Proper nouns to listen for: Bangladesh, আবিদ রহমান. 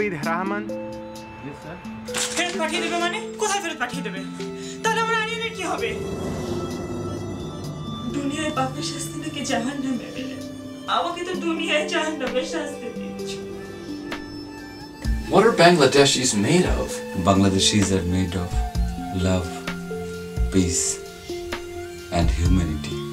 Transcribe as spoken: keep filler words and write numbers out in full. আবিদ রহমান জি sir ফেরত পাঠিয়ে দেবে মানে কোথায় ফেরত পাঠিয়ে দেবে তাহলে আমরা আরিয়ানে কি হবে দুনিয়ায় পাপের শাস্তি নাকি জাহান্নামে মেলে আমাকে তো দুনিয়ায় জাহান্নামের শাস্তি দিচ্ছে What are Bangladeshis made of? Bangladeshis are made of love, peace and humanity.